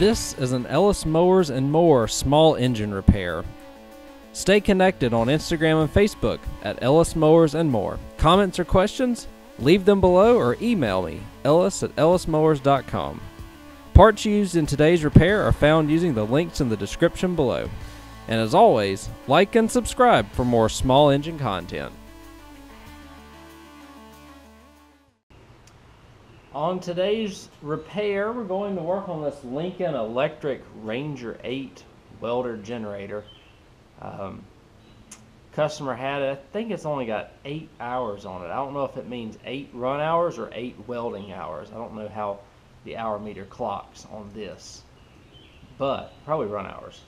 This is an Ellis Mowers and More small engine repair. Stay connected on Instagram and Facebook at Ellis Mowers and More. Comments or questions? Leave them below or email me, ellis@ellismowers.com. Parts used in today's repair are found using the links in the description below. And as always, like and subscribe for more small engine content. On today's repair, we're going to work on this Lincoln Electric Ranger 8 welder generator. Customer had it. I think it's only got 8 hours on it. I don't know if it means 8 run hours or 8 welding hours. I don't know how the hour meter clocks on this, but probably run hours.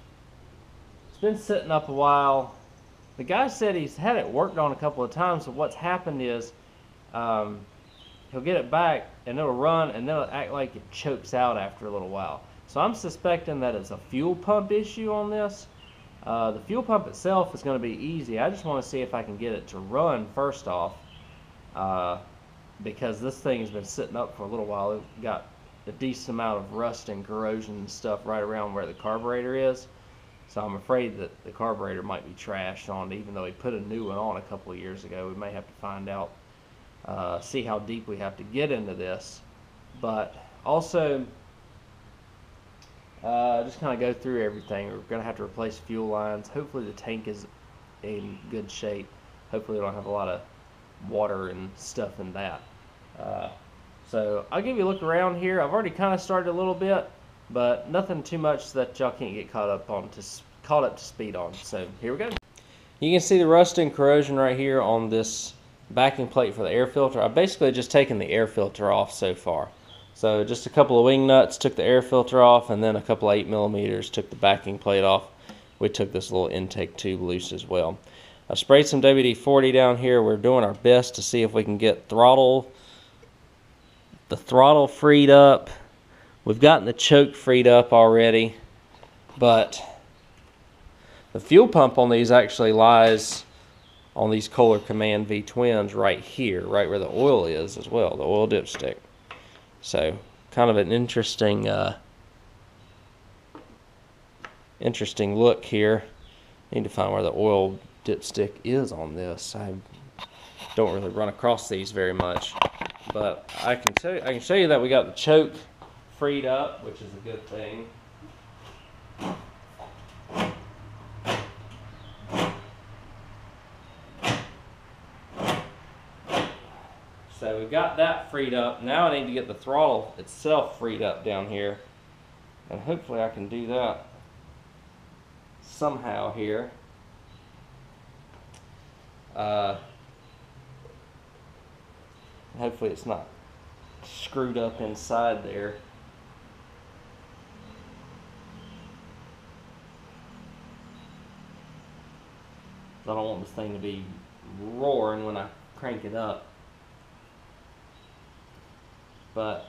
It's been sitting up a while. The guy said he's had it worked on a couple of times, so what's happened is he'll get it back and it'll run and then it'll act like it chokes out after a little while. So I'm suspecting that it's a fuel pump issue on this. The fuel pump itself is going to be easy. I just want to see if I can get it to run first off, because this thing has been sitting up for a little while. It got a decent amount of rust and corrosion and stuff right around where the carburetor is. So I'm afraid that the carburetor might be trashed on, even though he put a new one on a couple of years ago. We may have to find out, see how deep we have to get into this. But also, just kind of go through everything. We're going to have to replace fuel lines. Hopefully the tank is in good shape. Hopefully we don't have a lot of water and stuff in that. So I'll give you a look around here. I've already kind of started a little bit, but nothing too much that y'all can't get caught up to speed on. So here we go. You can see the rust and corrosion right here on this backing plate for the air filter. I've basically just taken the air filter off so far. So just a couple of wing nuts took the air filter off, and then a couple of 8mm took the backing plate off. We took this little intake tube loose as well. I sprayed some WD-40 down here. We're doing our best to see if we can get the throttle freed up. We've gotten the choke freed up already, but the fuel pump on these actually lies on these Kohler Command V-twins right here, right where the oil is as well, the oil dipstick. So, kind of an interesting, interesting look here. Need to find where the oil dipstick is on this. I don't really run across these very much, but I can show you that we got the choke freed up, which is a good thing. So we got that freed up. Now I need to get the throttle itself freed up down here. And hopefully I can do that somehow here. Hopefully it's not screwed up inside there. I don't want this thing to be roaring when I crank it up. But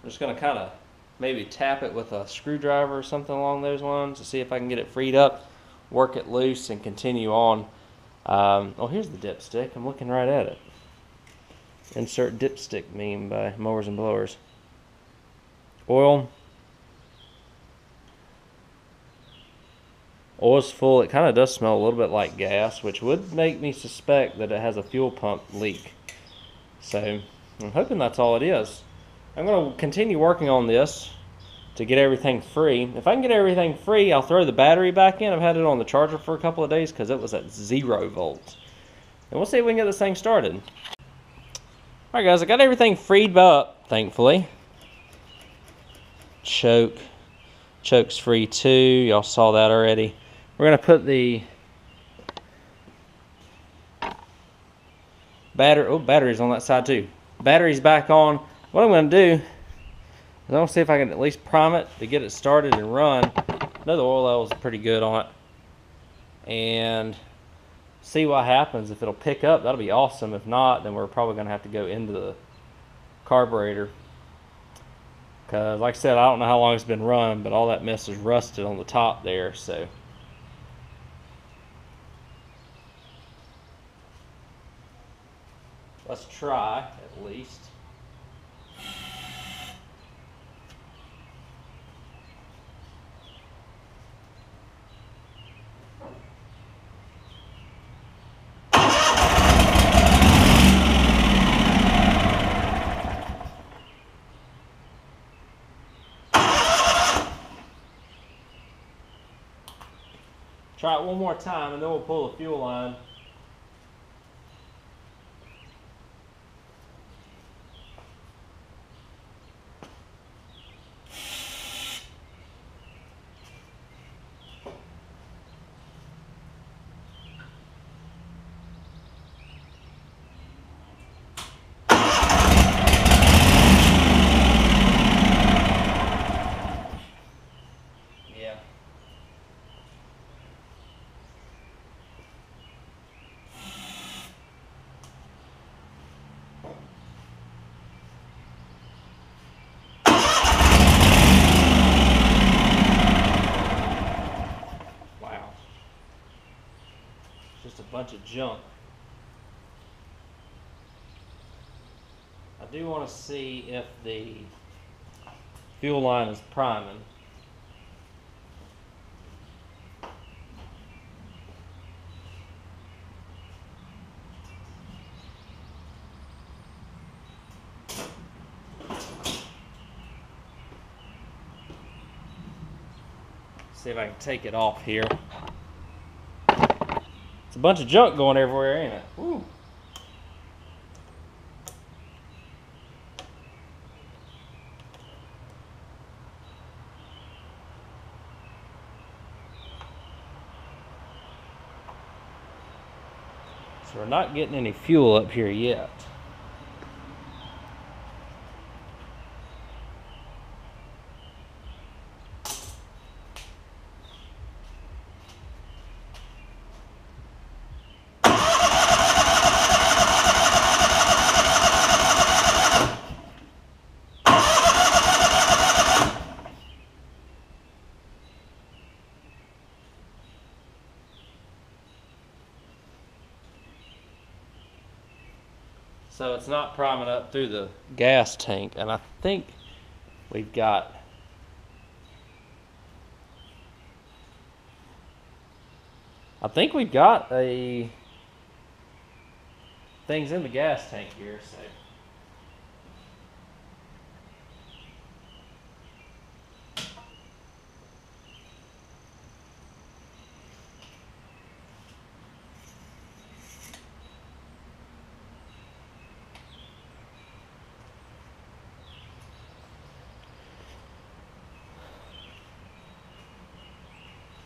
I'm just going to kind of maybe tap it with a screwdriver or something along those lines to see if I can get it freed up, work it loose, and continue on. Oh, here's the dipstick. I'm looking right at it. Insert dipstick meme by Mowers and Blowers. Oil. Oil's full. It kind of does smell a little bit like gas, which would make me suspect that it has a fuel pump leak. So I'm hoping that's all it is. I'm going to continue working on this to get everything free. If I can get everything free, I'll throw the battery back in. I've had it on the charger for a couple of days because it was at 0 volts. And we'll see if we can get this thing started. Alright guys, I got everything freed up, thankfully. Choke's free too. Y'all saw that already. We're going to put the battery, oh, battery's on that side too. Battery's back on. What I'm going to do is I'm going to see if I can at least prime it to get it started and run. I know the oil level is pretty good on it. And see what happens. If it'll pick up, that'll be awesome. If not, then we're probably going to have to go into the carburetor. Because, like I said, I don't know how long it's been run, but all that mess is rusted on the top there. So let's try, at least. Try it one more time and then we'll pull the fuel line. Bunch of junk. I do want to see if the fuel line is priming. See if I can take it off here. It's a bunch of junk going everywhere, ain't it? Woo. So we're not getting any fuel up here yet. So it's not priming up through the gas tank, and I think we've got a things in the gas tank here, so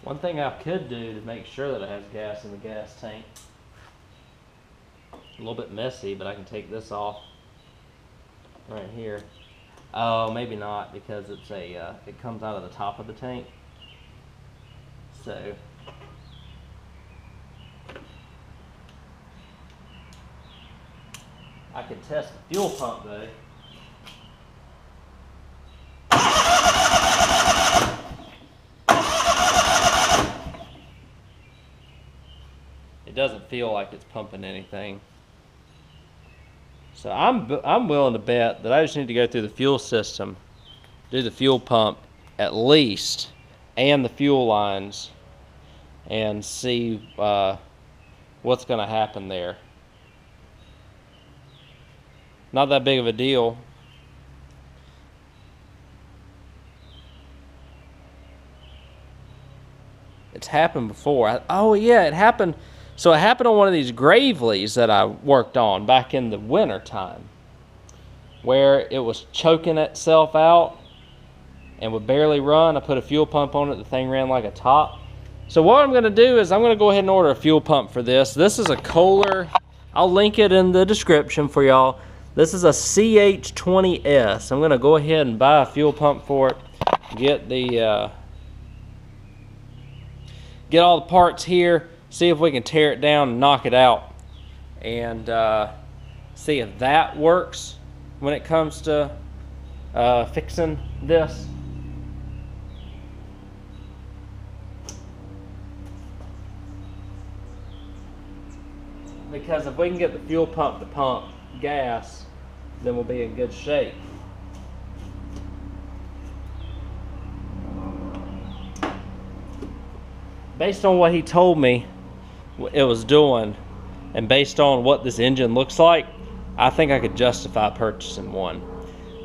one thing I could do to make sure that it has gas in the gas tank, a little bit messy, but I can take this off right here. Oh, maybe not, because it's a it comes out of the top of the tank. So I could test the fuel pump though. Doesn't feel like it's pumping anything, so I'm willing to bet that I just need to go through the fuel system, do the fuel pump at least, and the fuel lines, and see what's going to happen there. Not that big of a deal. It's happened before. Oh yeah, it happened. So it happened on one of these Gravely's that I worked on back in the winter time, where it was choking itself out and would barely run. I put a fuel pump on it. The thing ran like a top. So what I'm going to do is I'm going to go ahead and order a fuel pump for this. This is a Kohler. I'll link it in the description for y'all. This is a CH20S. I'm going to go ahead and buy a fuel pump for it, get all the parts here. See if we can tear it down and knock it out, and see if that works when it comes to fixing this. Because if we can get the fuel pump to pump gas, then we'll be in good shape. Based on what he told me it was doing, and based on what this engine looks like, I think I could justify purchasing one.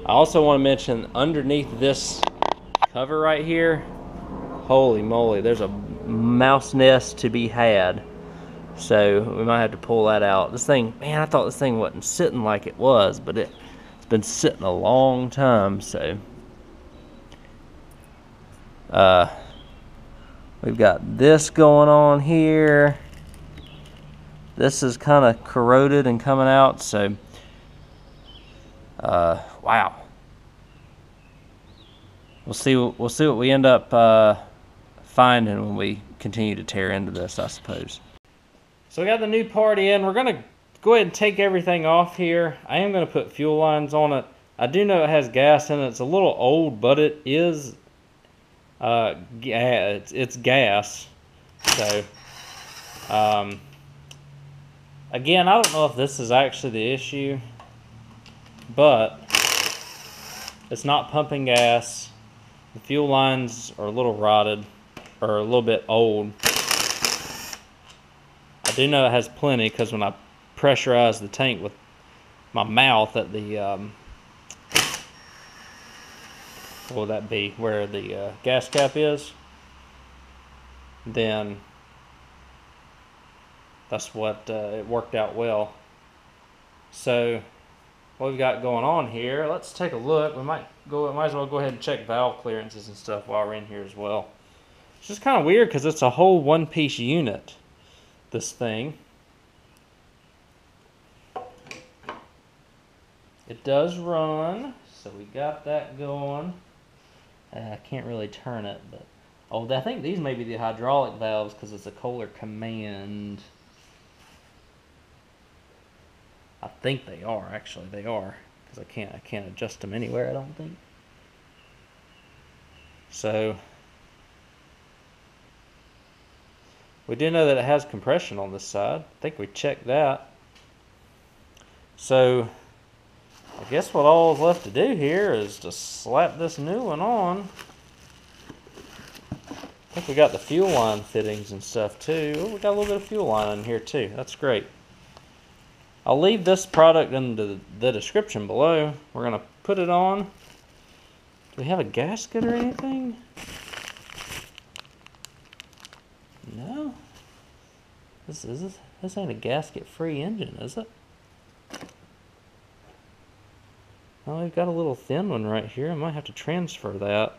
I also want to mention, underneath this cover right here, holy moly, there's a mouse nest to be had. So we might have to pull that out. This thing, man, I thought this thing wasn't sitting like it was, but it's been sitting a long time. So we've got this going on here. This is kind of corroded and coming out. So wow, we'll see what we end up finding when we continue to tear into this, I suppose. So we got the new part in. We're gonna go ahead and take everything off here. I am gonna put fuel lines on it. I do know it has gas in it. It's a little old, but it is it's gas. So again, I don't know if this is actually the issue, but it's not pumping gas. The fuel lines are a little rotted or a little bit old. I do know it has plenty because when I pressurize the tank with my mouth at the what would that be, where the gas cap is, then that's what it worked out well. So what we've got going on here, let's take a look. We might as well go ahead and check valve clearances and stuff while we're in here as well. It's just kind of weird because it's a whole one-piece unit, this thing. It does run, so we got that going. I can't really turn it, but oh, I think these may be the hydraulic valves because it's a Kohler Command. I think they are, actually. They are, because I can't adjust them anywhere, I don't think. So we do know that it has compression on this side. I think we checked that. So I guess what all is left to do here is just slap this new one on. I think we got the fuel line fittings and stuff too. Ooh, we got a little bit of fuel line in here too. That's great. I'll leave this product in the description below. We're going to put it on. Do we have a gasket or anything? No. This ain't a gasket-free engine, is it? Well, we've got a little thin one right here. I might have to transfer that.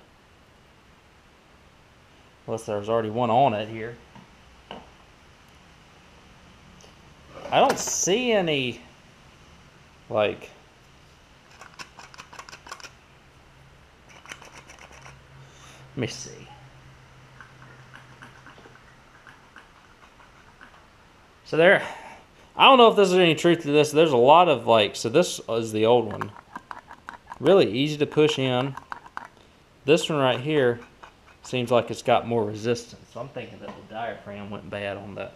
Unless there's already one on it here. I don't see any, like, let me see. So there, I don't know if there's any truth to this. There's a lot of, like, so this is the old one. Really easy to push in. This one right here seems like it's got more resistance. So I'm thinking that the diaphragm went bad on that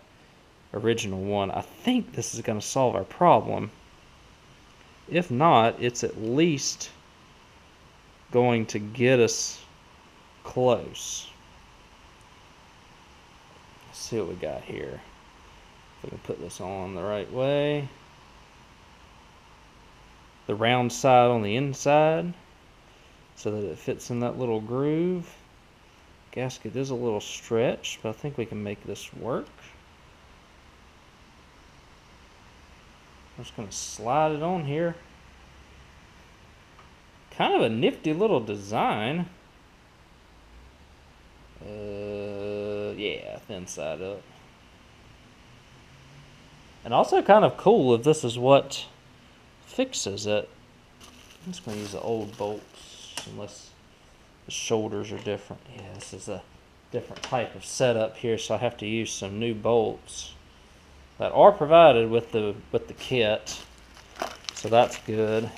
original one. I think this is going to solve our problem. If not, it's at least going to get us close. Let's see what we got here. If we can put this on the right way. The round side on the inside so that it fits in that little groove. Gasket is a little stretched, but I think we can make this work. I'm just going to slide it on here. Kind of a nifty little design. Yeah, thin side up. And also kind of cool if this is what fixes it. I'm just going to use the old bolts unless the shoulders are different. Yeah, this is a different type of setup here, so I have to use some new bolts that are provided with the kit, so that's good.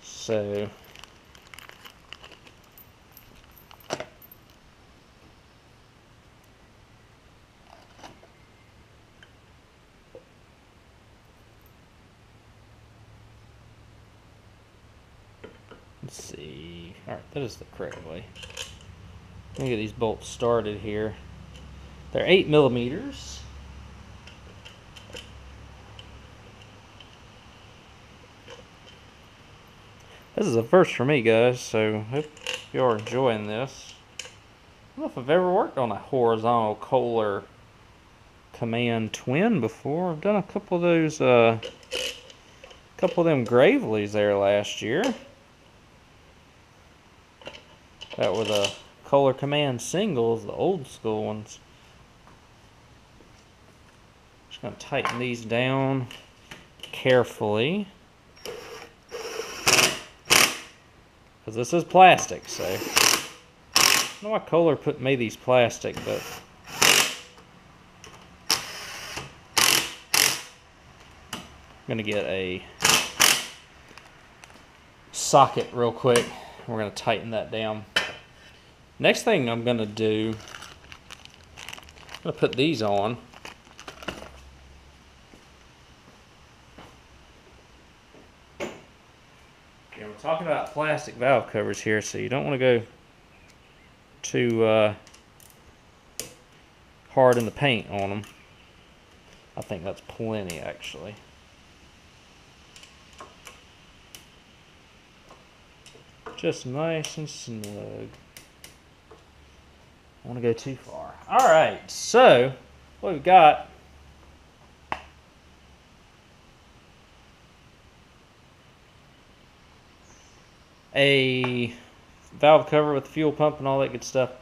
So let's see. All right, that is the correct way. Let me get these bolts started here. They're 8mm. This is a first for me, guys, so hope you are enjoying this. I don't know if I've ever worked on a horizontal Kohler Command twin before. I've done a couple of those, them Gravely's there last year. That were the Kohler Command singles, the old school ones. Just gonna tighten these down carefully, because this is plastic. So I don't know why Kohler put me these plastic, but I'm gonna get a socket real quick. We're gonna tighten that down. Next thing I'm gonna do, I'm gonna put these on. Yeah, we're talking about plastic valve covers here, so you don't want to go too hard in the paint on them. I think that's plenty, actually. Just nice and snug. I want to go too far. Alright, so what we've got a valve cover with the fuel pump and all that good stuff.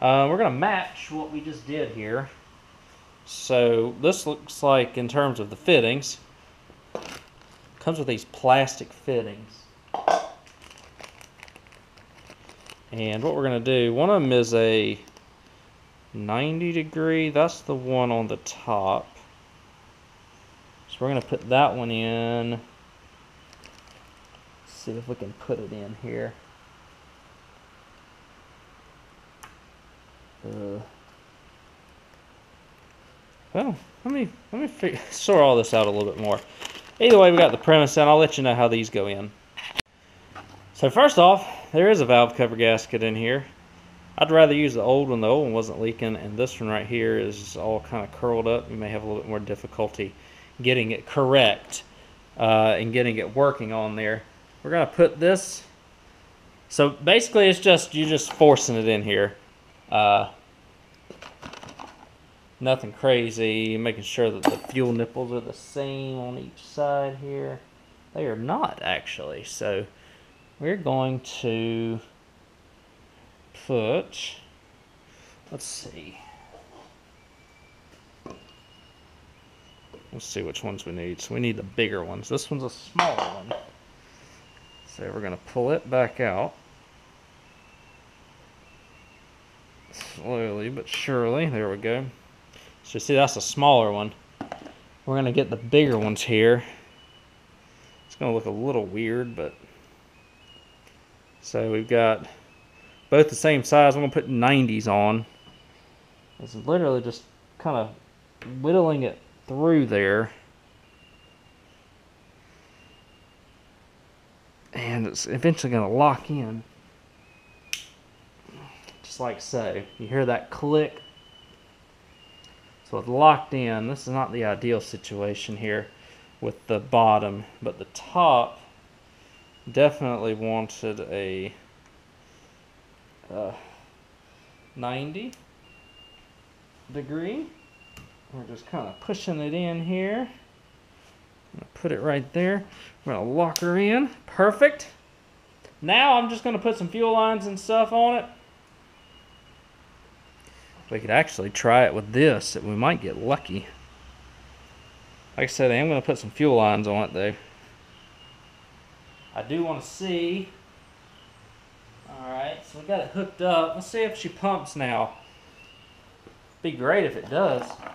We're going to match what we just did here. So this looks like, in terms of the fittings, comes with these plastic fittings. And what we're going to do, one of them is a 90 degree, that's the one on the top, so we're going to put that one in. Let's see if we can put it in here. Well, let me sort all this out a little bit more. Either way, we got the premise down. I'll let you know how these go in. So first off, there is a valve cover gasket in here. I'd rather use the old one. The old one wasn't leaking, and this one right here is all kind of curled up. You may have a little bit more difficulty getting it correct and getting it working on there. We're going to put this, so basically it's just, you're just forcing it in here. Nothing crazy, making sure that the fuel nipples are the same on each side here. They are not, actually, so we're going to put, let's see which ones we need. So we need the bigger ones. This one's a smaller one. So we're going to pull it back out. Slowly but surely. There we go. So see, that's a smaller one. We're going to get the bigger ones here. It's going to look a little weird, but so we've got both the same size. I'm going to put 90s on. It's literally just kind of whittling it through there. And it's eventually going to lock in. Just like so. You hear that click? So it's locked in. This is not the ideal situation here with the bottom, but the top, definitely wanted a 90 degree. We're just kind of pushing it in here. I'm gonna put it right there. I'm gonna lock her in. Perfect. Now I'm just gonna put some fuel lines and stuff on it. We could actually try it with this. We might get lucky. Like I said, I am gonna put some fuel lines on it though. I do want to see. Alright, so we got it hooked up. Let's see if she pumps now. Be great if it does. Start.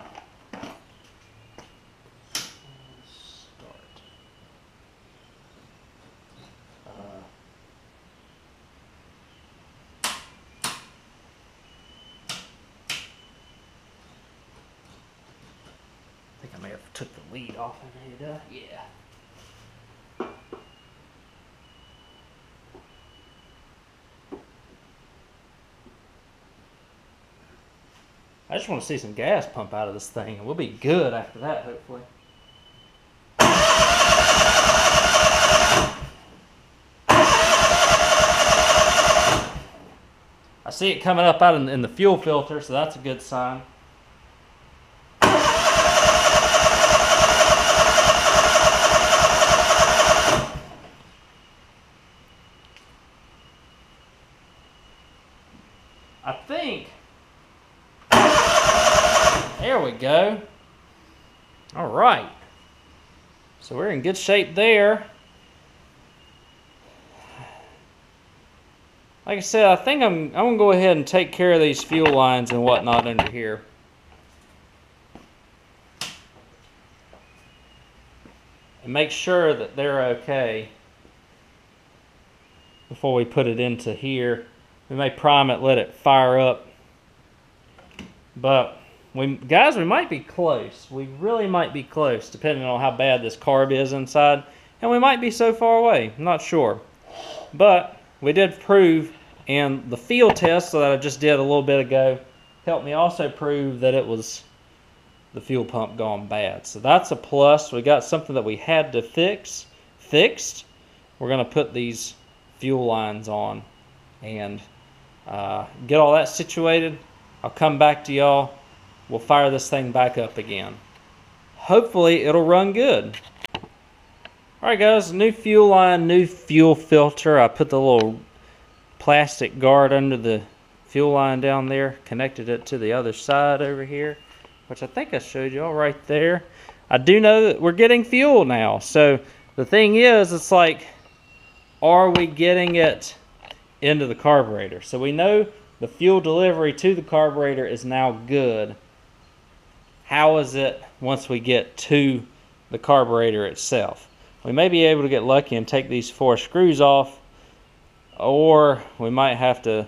I think I may have took the lead off of it. Yeah. I just want to see some gas pump out of this thing, and we'll be good after that, hopefully. see it coming up out in the fuel filter, so that's a good sign. I think, there we go. All right, so we're in good shape there. Like I said, I think I'm gonna go ahead and take care of these fuel lines and whatnot under here. And make sure that they're okay before we put it into here. We may prime it, let it fire up. But guys, we might be close. We really might be close, depending on how bad this carb is inside. And we might be so far away, I'm not sure. But we did prove in the field test that I just did a little bit ago, helped me also prove that it was the fuel pump gone bad. So that's a plus. We got something that we had to fix, fixed. We're gonna put these fuel lines on and get all that situated. I'll come back to y'all. We'll fire this thing back up again. Hopefully it'll run good. All right guys, new fuel line, new fuel filter. I put the little plastic guard under the fuel line down there, connected it to the other side over here, which I think I showed y'all right there. I do know that we're getting fuel now. So the thing is, it's like, are we getting it into the carburetor? So we know the fuel delivery to the carburetor is now good. How is it once we get to the carburetor itself? We may be able to get lucky and take these four screws off, or we might have to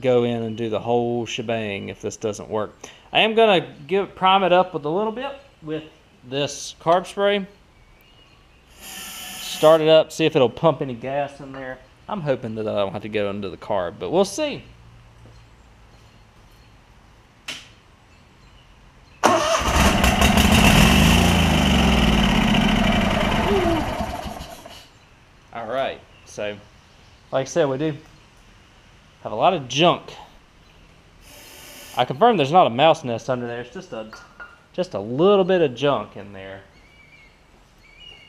go in and do the whole shebang if this doesn't work. I am going to prime it up with a little bit with this carb spray. Start it up, see if it'll pump any gas in there. I'm hoping that I don't have to go into the carb, but we'll see. Alright, so like I said, we do have a lot of junk. I confirmed there's not a mouse nest under there, it's just a little bit of junk in there.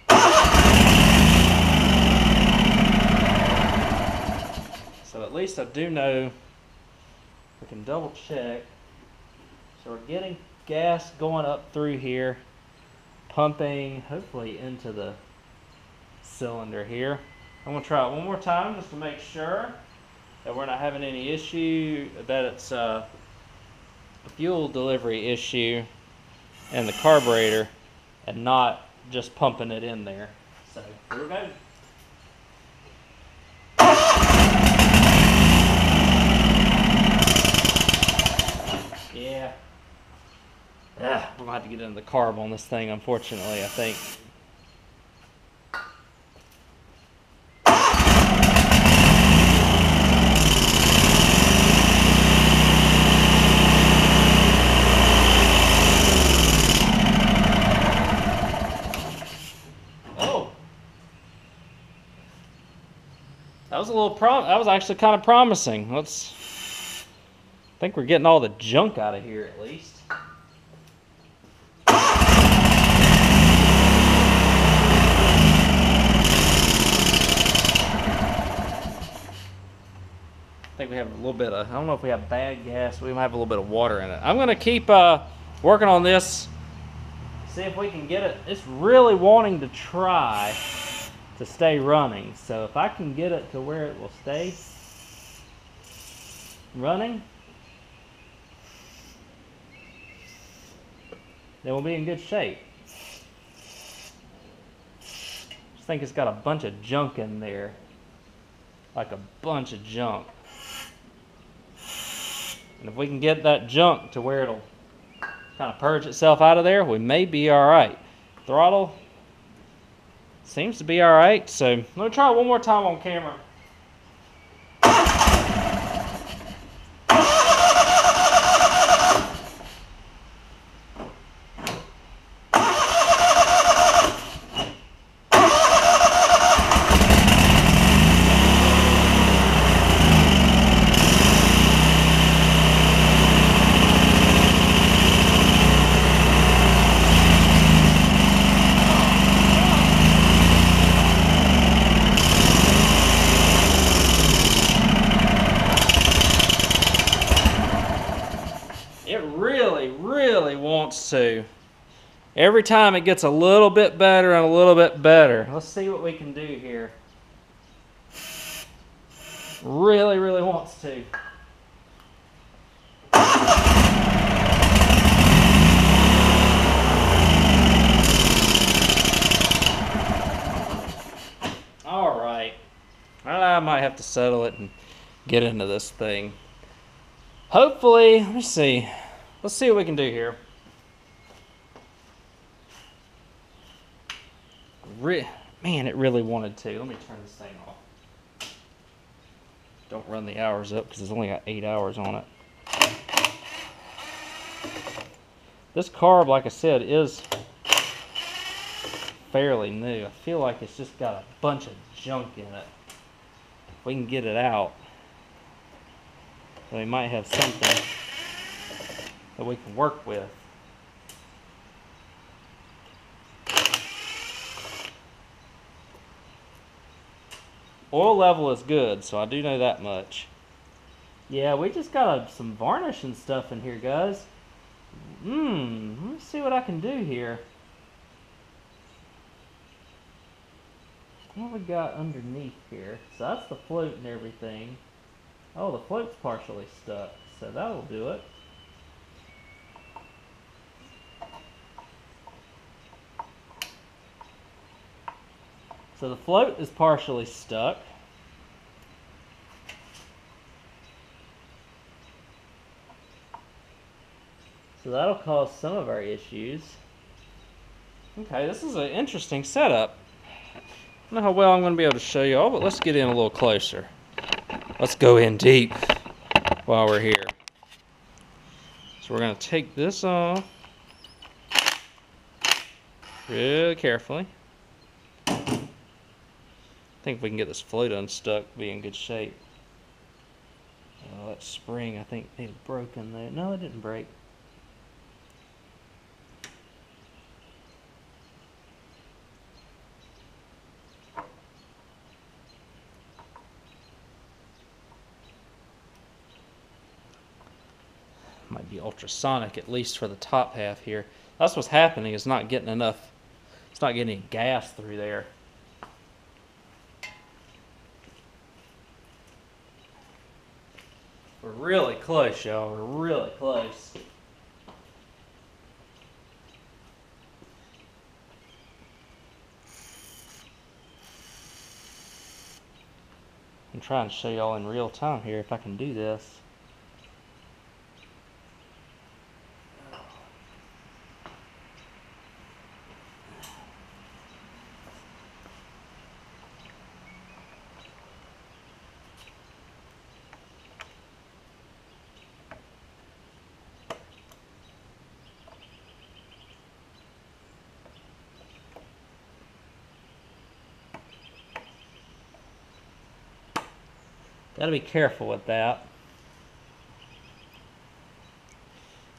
So at least I do know we can double check. So we're getting gas going up through here, pumping hopefully into the cylinder here. I'm gonna try it one more time just to make sure that we're not having any issue, that it's a fuel delivery issue in the carburetor and not just pumping it in there. So here we go. Yeah. We're gonna have to get into the carb on this thing, unfortunately, I think. That was a little that was actually kind of promising. I think we're getting all the junk out of here at least. I think we have a little bit of, I don't know if we have bad gas, we might have a little bit of water in it. I'm gonna keep working on this, see if we can get it. It's really wanting to try to stay running, so if I can get it to where it will stay running, then we'll be in good shape. Just think it's got a bunch of junk in there, like a bunch of junk, and if we can get that junk to where it'll kind of purge itself out of there, we may be all right. Throttle seems to be all right, so I'm gonna try it one more time on camera. really, really wants to. Every time it gets a little bit better and a little bit better. Let's see what we can do here. Really, really wants to. All right. I might have to settle it and get into this thing. Hopefully, let me see. Let's see what we can do here. Man, it really wanted to. Let me turn this thing off. Don't run the hours up because it's only got 8 hours on it. This carb, like I said, is fairly new. I feel like it's just got a bunch of junk in it. If we can get it out, we might have something that we can work with. Oil level is good, so I do know that much. Yeah, we just got some varnish and stuff in here, guys. Let me see what I can do here. What we got underneath here? So that's the float and everything. Oh, the float's partially stuck, so that'll do it. So the float is partially stuck. So that'll cause some of our issues. Okay, this is an interesting setup. I don't know how well I'm going to be able to show you all, but let's get in a little closer. Let's go in deep while we're here. So we're going to take this off really carefully. I think if we can get this float unstuck, we'll be in good shape. Oh, that spring, I think it broke in there. No, it didn't break. Might be ultrasonic, at least for the top half here. That's what's happening. It's not getting enough. It's not getting any gas through there. We're really close, y'all. We're really close. I'm trying to show y'all in real time here if I can do this. Gotta be careful with that.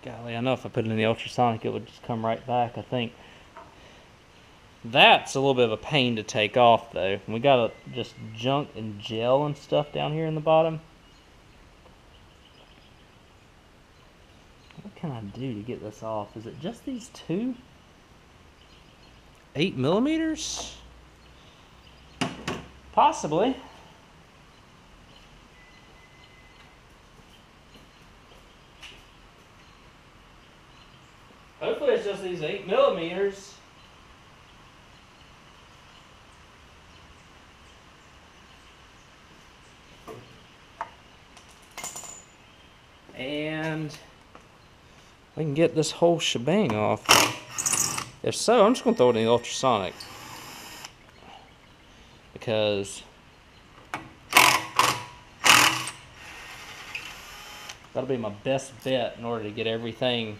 Golly, I know if I put it in the ultrasonic, it would just come right back, I think. That's a little bit of a pain to take off, though. We gotta just junk and gel and stuff down here in the bottom. What can I do to get this off? Is it just these two? 8 millimeters? Possibly. Hopefully it's just these 8 millimeters. And we can get this whole shebang off. If so, I'm just going to throw it in the ultrasonic. Because that'll be my best bet in order to get everything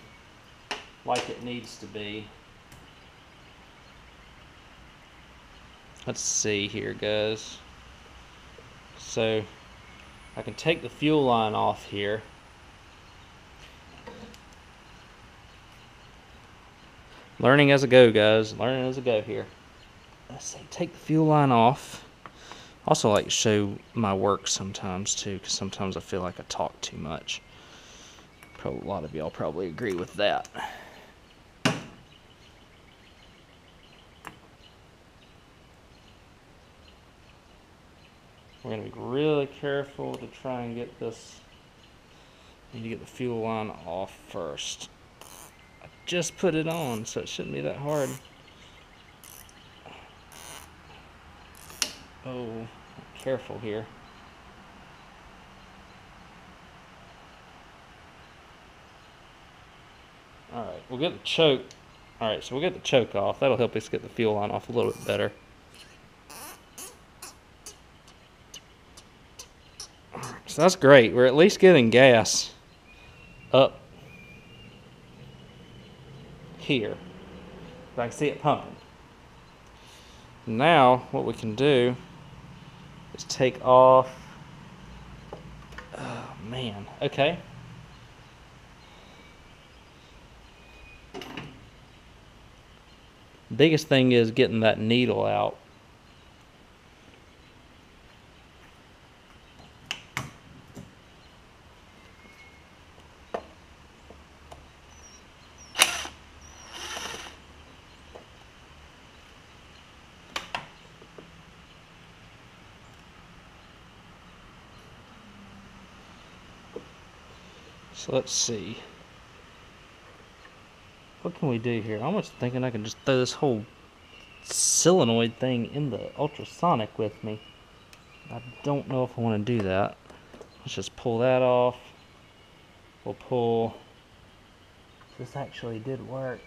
like it needs to be. Let's see here, guys. So I can take the fuel line off here. Learning as I go, guys. Learning as I go here. Let's see, take the fuel line off. Also like to show my work sometimes too, because sometimes I feel like I talk too much. A lot of y'all probably agree with that. We're going to be really careful to try and get this. I need to get the fuel line off first. I just put it on, so it shouldn't be that hard. Oh, careful here. Alright, we'll get the choke. Alright, so we'll get the choke off. That'll help us get the fuel line off a little bit better. So that's great. We're at least getting gas up here. I can see it pumping. Now, what we can do is take off. Oh, man. Okay. Biggest thing is getting that needle out. So let's see. What can we do here? I'm almost thinking I can just throw this whole solenoid thing in the ultrasonic with me. I don't know if I want to do that. Let's just pull that off. We'll pull... This actually did work.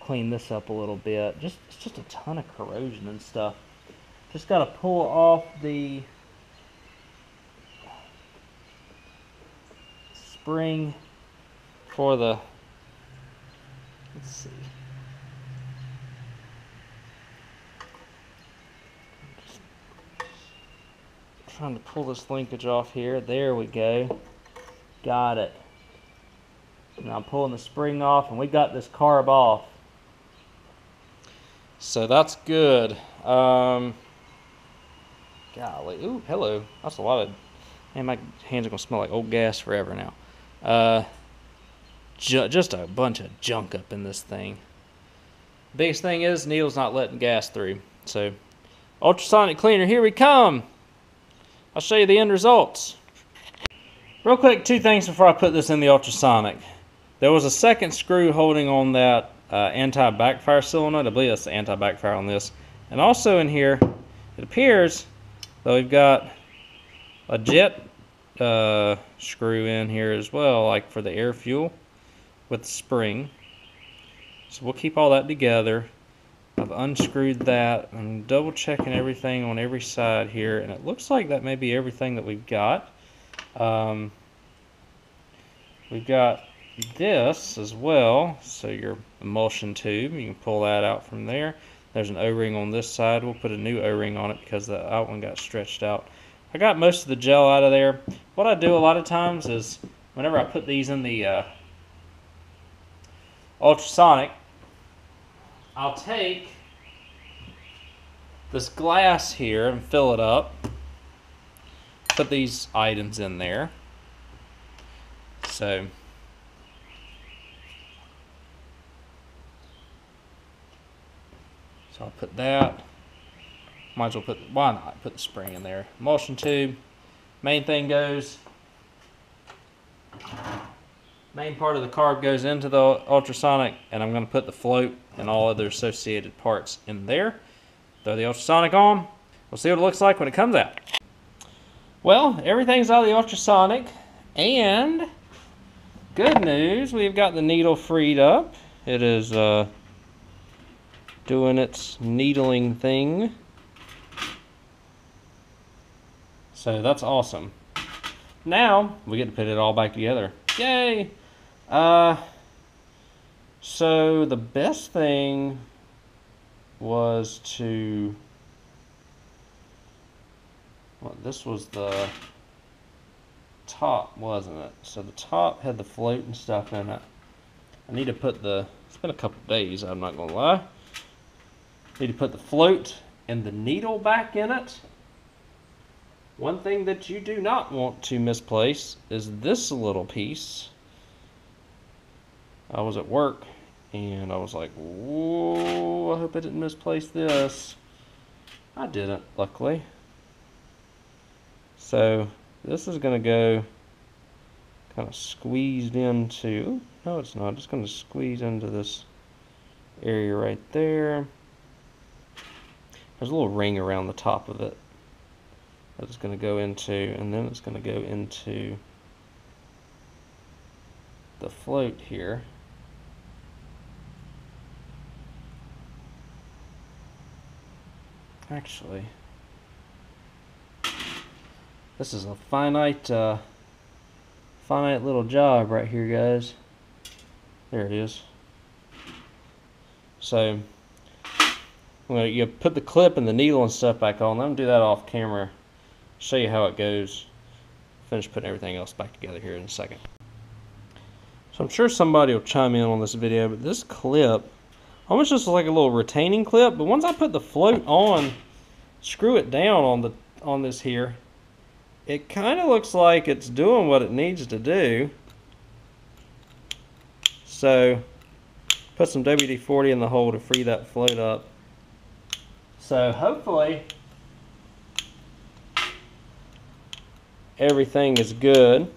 Clean this up a little bit. It's just a ton of corrosion and stuff. Just got to pull off the spring for the... Let's see. Just trying to pull this linkage off here. There we go. Got it. Now I'm pulling the spring off, and we got this carb off. So that's good. Golly. Ooh, hello. That's a lot of... Man, my hands are going to smell like old gas forever now. Just a bunch of junk up in this thing. Biggest thing is needle's not letting gas through. So, ultrasonic cleaner, here we come. I'll show you the end results. Real quick, two things before I put this in the ultrasonic. There was a second screw holding on that anti-backfire solenoid. I believe that's the anti-backfire on this. And also in here, it appears that we've got a jet screw in here as well, like for the air fuel, with the spring. So we'll keep all that together. I've unscrewed that. I'm double checking everything on every side here, and it looks like that may be everything that we've got. We've got this as well, so your emulsion tube, you can pull that out from there. There's an O-ring on this side. We'll put a new O-ring on it because the out one got stretched out. I got most of the gel out of there. What I do a lot of times is whenever I put these in the ultrasonic, I'll take this glass here and fill it up, put these items in there. So I'll put that, might as well put, why not put the spring in there, emulsion tube, main thing goes, main part of the carb goes into the ultrasonic, and I'm going to put the float and all other associated parts in there. Throw the ultrasonic on. We'll see what it looks like when it comes out. Well, everything's out of the ultrasonic, and good news, we've got the needle freed up. It is doing its needling thing. So that's awesome. Now we get to put it all back together. Yay! So the best thing was to, well, this was the top, wasn't it? So the top had the float and stuff in it. I need to put the, it's been a couple days, I'm not gonna lie. Need to put the float and the needle back in it. One thing that you do not want to misplace is this little piece. I was at work and I was like, whoa, I hope I didn't misplace this. I didn't, luckily. So this is going to go kind of squeezed into, no it's not, it's going to squeeze into this area right there. There's a little ring around the top of it that it's going to go into, and then it's going to go into the float here. Actually, this is a finite little job right here, guys. There it is. So you put the clip and the needle and stuff back on. I'm gonna do that off camera, show you how it goes, finish putting everything else back together here in a second. So I'm sure somebody will chime in on this video, but this clip almost just like a little retaining clip, but once I put the float on, screw it down on this here, it kind of looks like it's doing what it needs to do. So put some WD-40 in the hole to free that float up. So hopefully everything is good.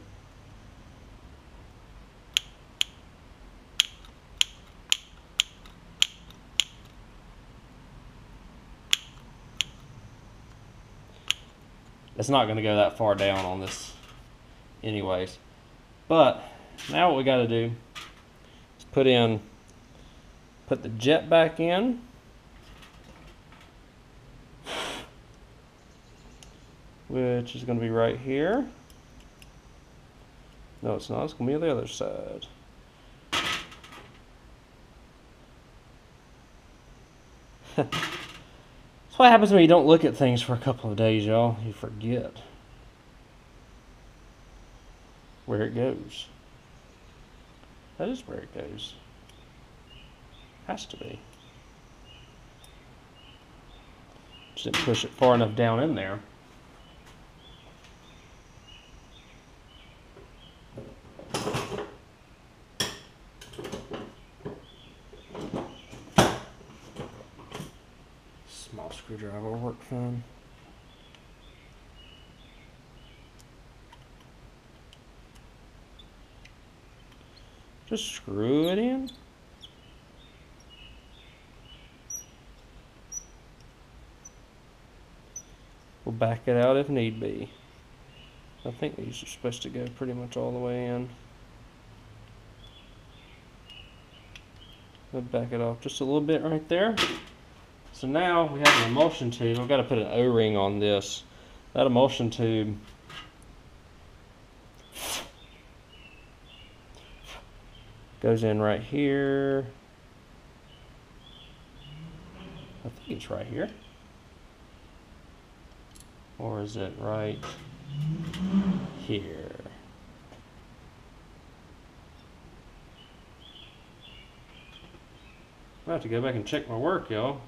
It's not going to go that far down on this anyways. But now what we got to do is put the jet back in. Which is going to be right here. No, it's not. It's going to be on the other side. That's what happens when you don't look at things for a couple of days, y'all. You forget where it goes. That is where it goes. Has to be. Just didn't push it far enough down in there. Screwdriver will work fine. Just screw it in. We'll back it out if need be. I think these are supposed to go pretty much all the way in. We'll back it off just a little bit right there. So now we have an emulsion tube. I've got to put an O-ring on this. That emulsion tube goes in right here. I think it's right here. Or is it right here? I have to go back and check my work, y'all.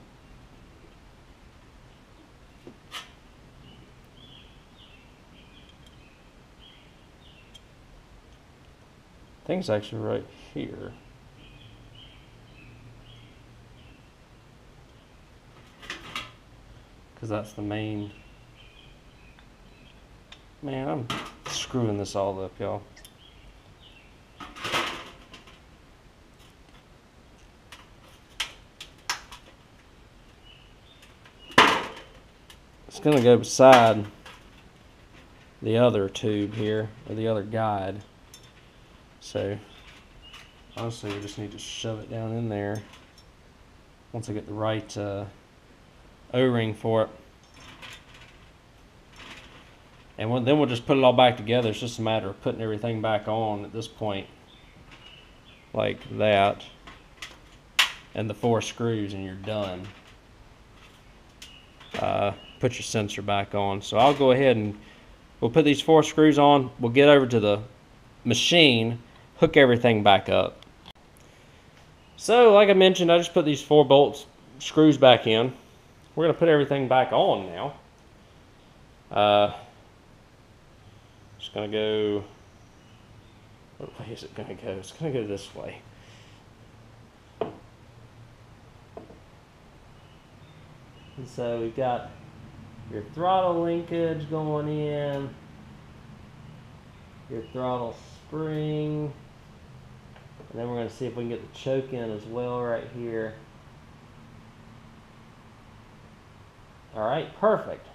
I think it's actually right here. Because that's the main... Man, I'm screwing this all up, y'all. It's going to go beside the other tube here, or the other guide. So, honestly, we just need to shove it down in there once I get the right O-ring for it. And then we'll just put it all back together. It's just a matter of putting everything back on at this point, like that, and the 4 screws, and you're done. Put your sensor back on. So I'll go ahead and we'll put these 4 screws on. We'll get over to the machine, hook everything back up. So like I mentioned, I just put these 4 screws back in. We're going to put everything back on now. Just going to go, what way is it going to go? It's going to go this way. And so we've got your throttle linkage going in, your throttle spring, and then we're going to see if we can get the choke in as well right here. Alright, perfect.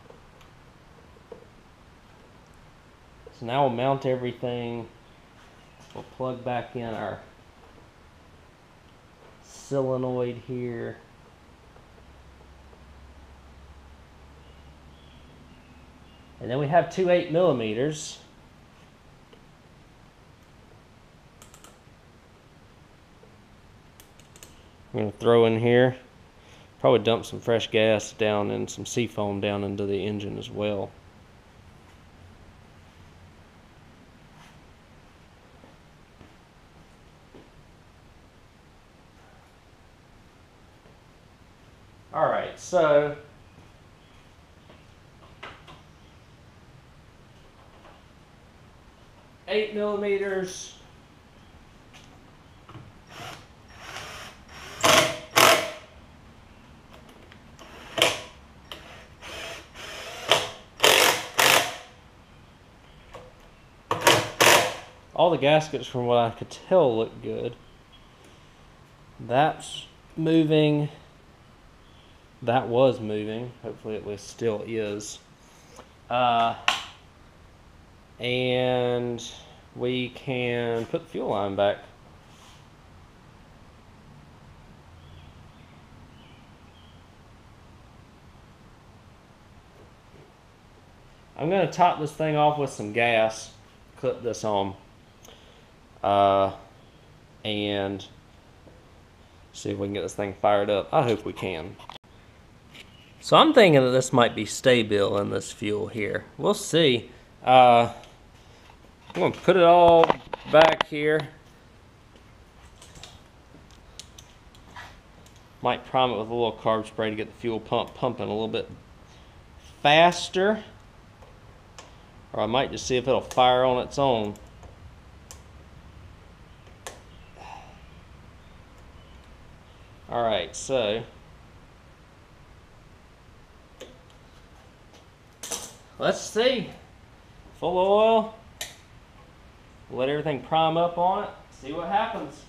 So now we'll mount everything. We'll plug back in our solenoid here. And then we have 2 8mm. I'm going to throw in here, probably dump some fresh gas down and some seafoam down into the engine as well. Alright, so eight 8mm. All the gaskets, from what I could tell, look good. That's moving. That was moving. Hopefully it still is. And we can put the fuel line back. I'm going to top this thing off with some gas. Clip this on. And see if we can get this thing fired up. I hope we can. So I'm thinking that this might be stable in this fuel here. We'll see. I'm going to put it all back here. Might prime it with a little carb spray to get the fuel pump pumping a little bit faster. Or I might just see if it'll fire on its own. Alright, so let's see. Full of oil. Let everything prime up on it. See what happens.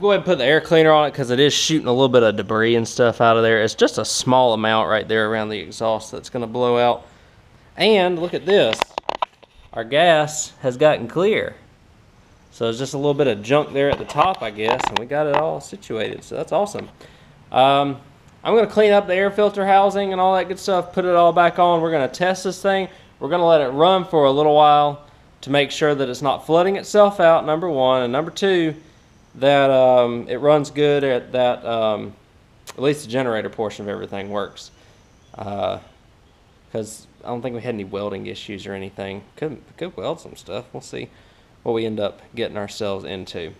Go ahead and put the air cleaner on it because it is shooting a little bit of debris and stuff out of there. It's just a small amount right there around the exhaust that's going to blow out. And look at this. Our gas has gotten clear. So it's just a little bit of junk there at the top, I guess, and we got it all situated. So that's awesome. I'm going to clean up the air filter housing and all that good stuff, put it all back on. We're going to test this thing. We're going to let it run for a little while to make sure that it's not flooding itself out, number one. And number two, that it runs good at that, at least the generator portion of everything works. Because I don't think we had any welding issues or anything. Could weld some stuff. We'll see what we end up getting ourselves into.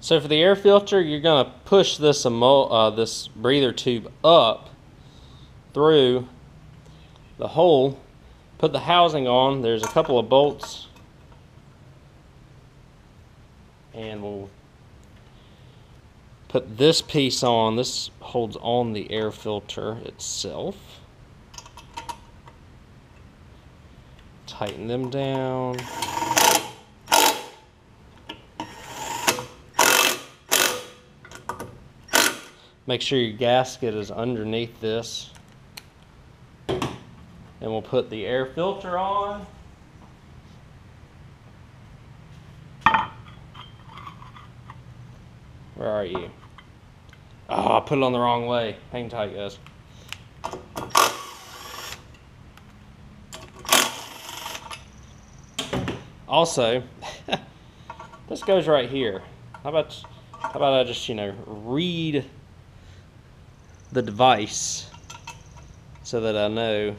So for the air filter, you're going to push this, this breather tube up through the hole. Put the housing on. There's a couple of bolts. And we'll put this piece on. This holds on the air filter itself. Tighten them down. Make sure your gasket is underneath this. and we'll put the air filter on. Where are you? Oh, I put it on the wrong way. Hang tight, guys. Also, this goes right here. How about I just, you know, read the device so that I know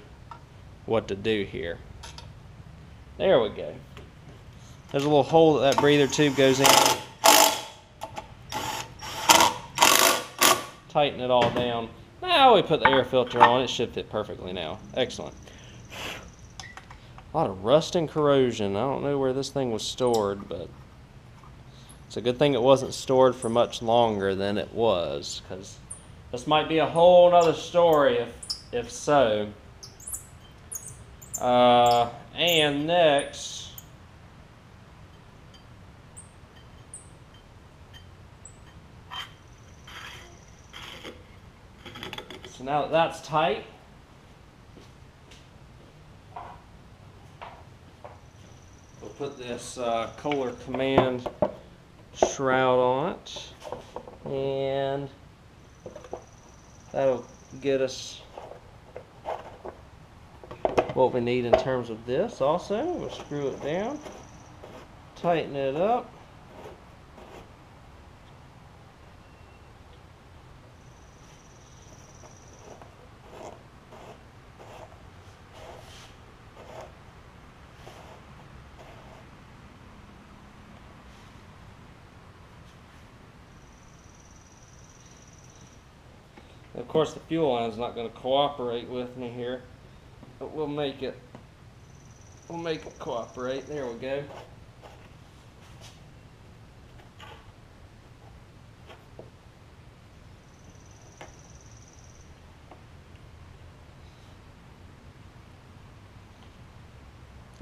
what to do here. There we go. There's a little hole that breather tube goes in. Tighten it all down. Now we put the air filter on. It should fit perfectly now. Excellent. A lot of rust and corrosion. I don't know where this thing was stored, but it's a good thing it wasn't stored for much longer than it was, because this might be a whole other story if so. And next, so now that that's tight, we'll put this Kohler Command shroud on it, and that'll get us what we need in terms of this. Also, we'll screw it down, tighten it up. Of course, the fuel line is not going to cooperate with me here, but we'll make it cooperate. There we go. I'm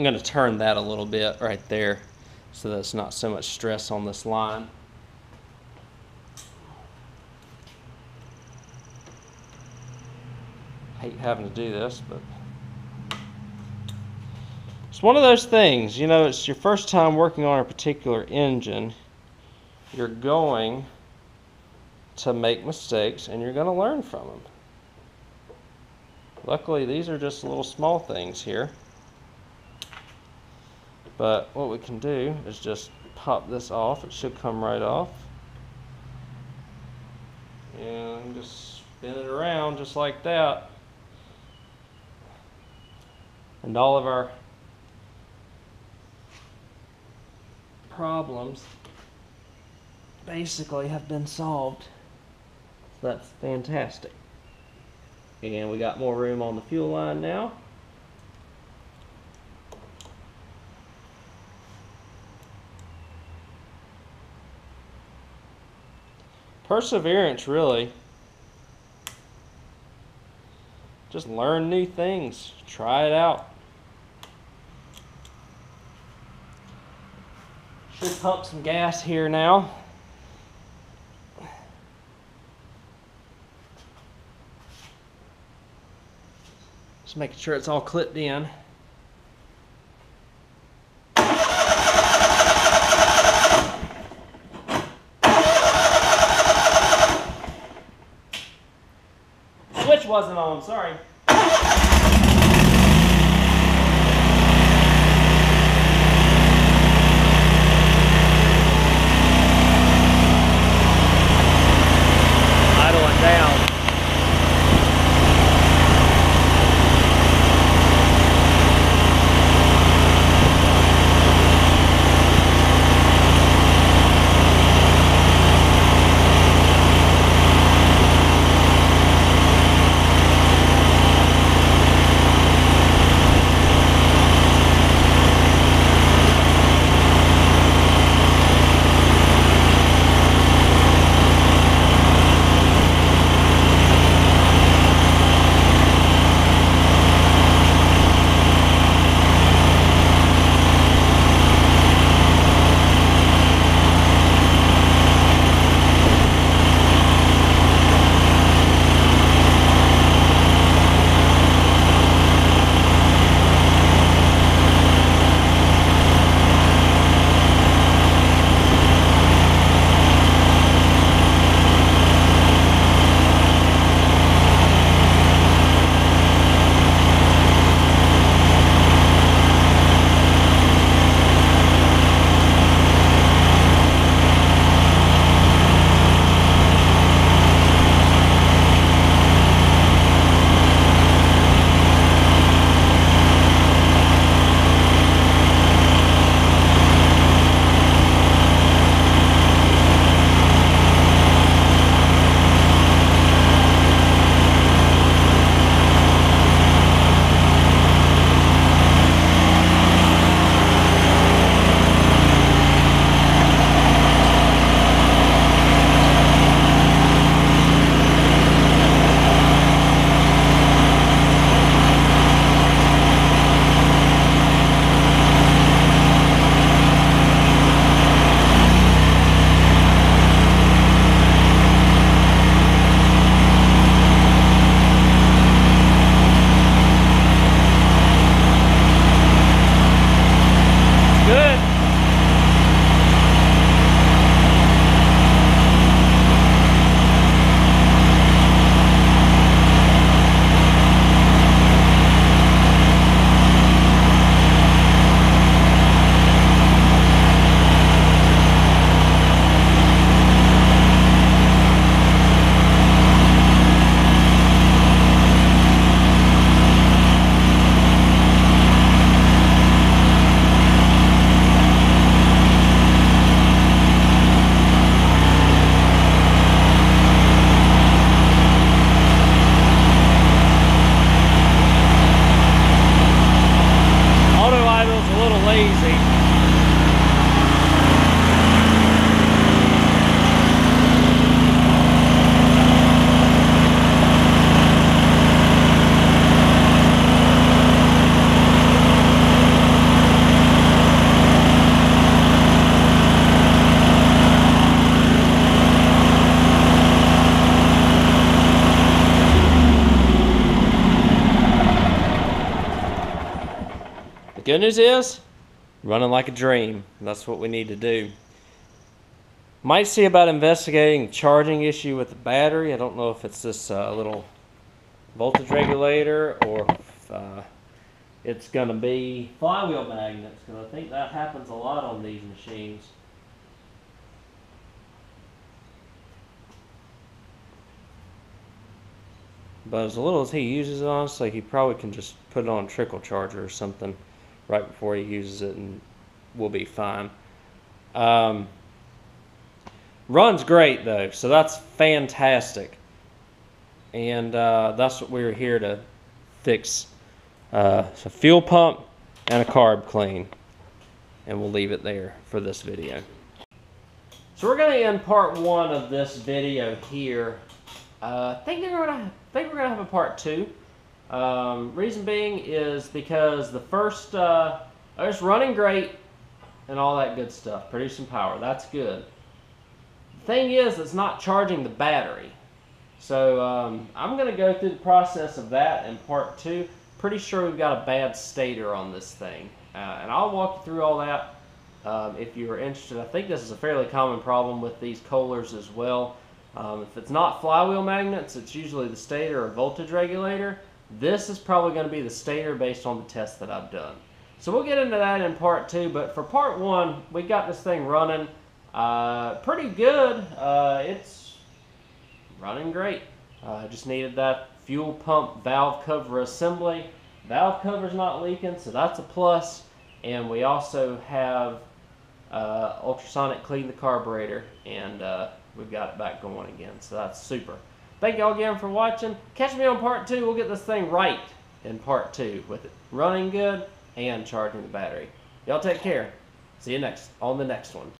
going to turn that a little bit right there so that's not so much stress on this line. Hate having to do this, but it's one of those things, you know, it's your first time working on a particular engine. You're going to make mistakes and you're going to learn from them. Luckily, these are just little small things here. But what we can do is just pop this off. It should come right off. And just spin it around just like that. And all of our problems basically have been solved. So that's fantastic. And we got more room on the fuel line now. Perseverance, really. Just learn new things. Try it out. Should pump some gas here now. Just making sure it's all clipped in. Switch wasn't on, sorry. Good news is, running like a dream. That's what we need to do. Might see about investigating the charging issue with the battery. I don't know if it's this little voltage regulator or if, it's going to be flywheel magnets, because I think that happens a lot on these machines. But as little as he uses it, honestly, he probably can just put it on a trickle charger or something right before he uses it, and we'll be fine. Runs great, though, so that's fantastic. And that's what we were here to fix. So fuel pump and a carb clean, and we'll leave it there for this video. So we're going to end part one of this video here. I think we're gonna have a part two. Reason being is because the first, it's running great and all that good stuff, producing power. That's good. The thing is, it's not charging the battery. So I'm gonna go through the process of that in part two. Pretty sure we've got a bad stator on this thing, and I'll walk you through all that if you are interested. I think this is a fairly common problem with these Kohlers as well. If it's not flywheel magnets, it's usually the stator or voltage regulator. This is probably going to be the stator based on the test that I've done. So we'll get into that in part two, but for part one, we got this thing running pretty good. It's running great. I just needed that fuel pump valve cover assembly. Valve cover's not leaking, so that's a plus. And we also have ultrasonic clean the carburetor, and we've got it back going again, so that's super. Thank y'all again for watching. Catch me on part two. We'll get this thing right in part two with it running good and charging the battery. Y'all take care. See you next on the next one.